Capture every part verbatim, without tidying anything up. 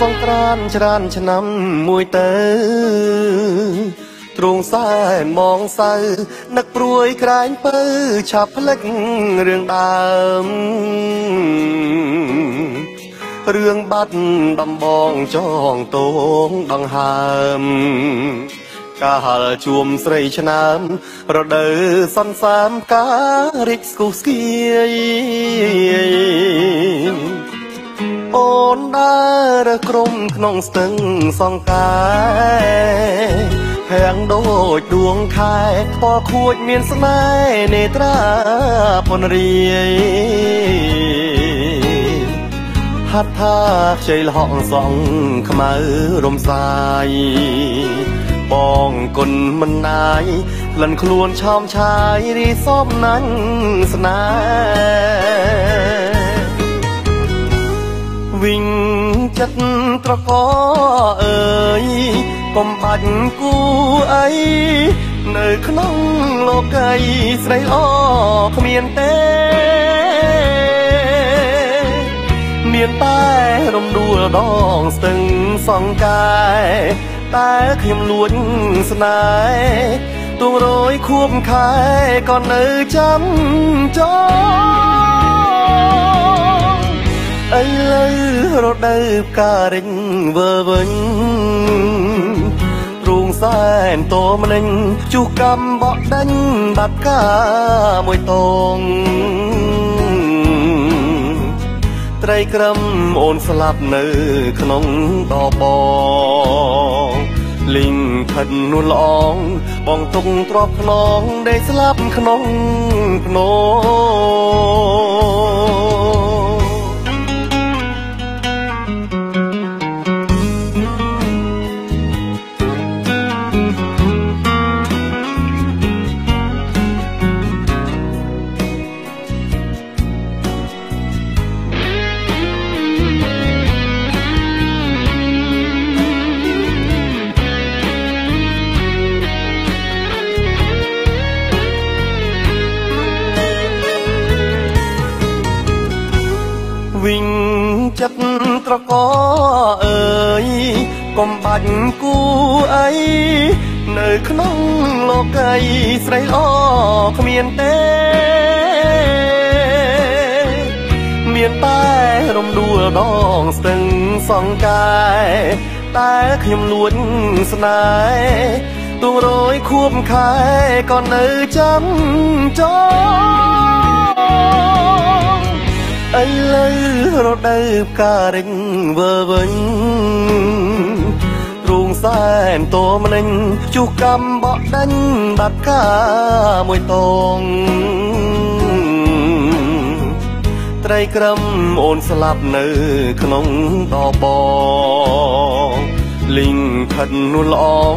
สงกรานต์ชรานชนำมวยเตอตรงสายมองเศร้านักปรวยกลายเปื้อฉับพลักเรื่องดำเรื่องบัดดำบองจ้องตรงดังหามกาลจวมใส่ชนามเราเดินซ้ำซ้ำการิกสกุสกีโอนดารกรมขนมสตึงสองกายแพงโดดดวงไทยพอขวดเมียนสมัยเนตราพนเรียฮัตทาใจหล่องสองขมารมสายปองกลมันนายหลันคลวนชอมชายรีซ้อมนั้นสนาวิ่งจัดตระกอเอ่ยกมบัดกูไอในขนมโลกไก่ใส่อ้อขมีนเต้เมียนใต้รมดัวดองตึงสองกายแต่ขยมล้วนสนายตัวโรยควบคายก่อนเอ่ยจำจองไอเลยรถได้การิงเวอร์วิ่งรุงแสนโตมันนิ่งจูกำบอกดันบัดก้ามวยตรงไตรกรมโอนสลับเนื้อขนมต่อปองลิงพันนุ่นลองปองตรงตรอบขนองได้สลับขนมขนวิ่งจัดตระกอเอ่ยกมบัดกูไอในขนมโลกไก่ใส่อ้อขมีนเต้เมียนใต้รมดัวดองตึงสองกายแต่ขยมล้วนสนายตัวโรยควบคายก่อนเอ่ยจำจองไอ้เลยรถได้การิงเวอร์วิ่งรุงแสนโตมันนิ่งจูกำบอกดันบัดก้ามวยตรงไตรกรมโอนสลับเนื้อขนมต่อปองลิงพันนุ่นลอง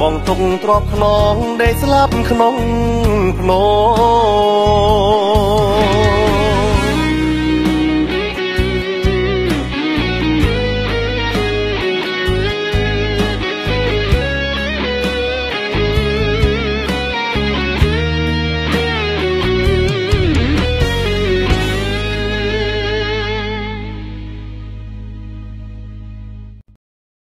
ปองตรงตรอบขนองได้สลับขนมขนม